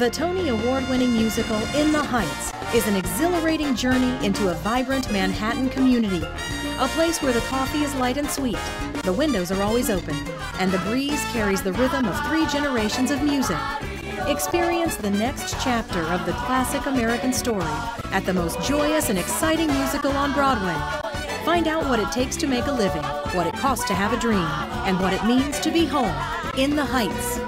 The Tony Award-winning musical In the Heights is an exhilarating journey into a vibrant Manhattan community, a place where the coffee is light and sweet, the windows are always open, and the breeze carries the rhythm of three generations of music. Experience the next chapter of the classic American story at the most joyous and exciting musical on Broadway. Find out what it takes to make a living, what it costs to have a dream, and what it means to be home in the Heights.